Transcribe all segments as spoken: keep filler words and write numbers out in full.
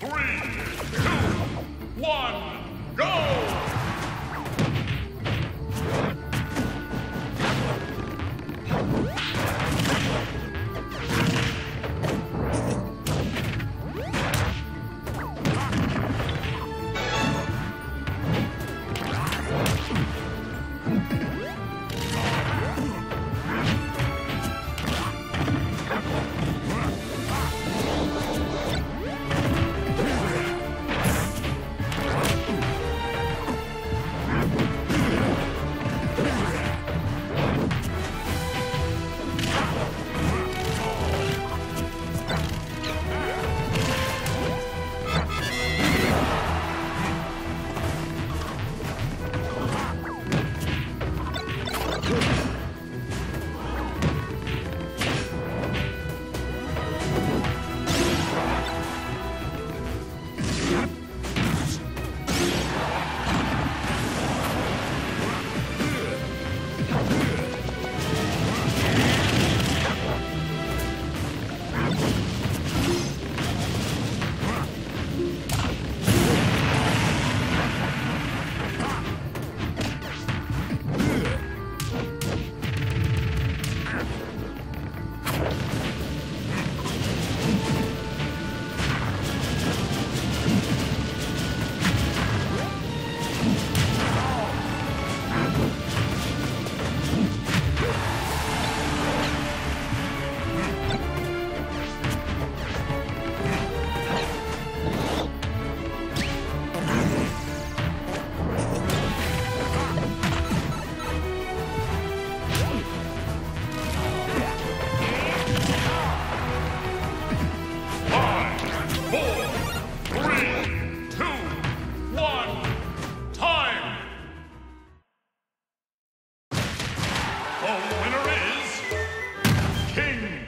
Three, two, one, go!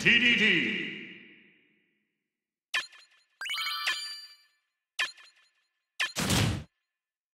D D D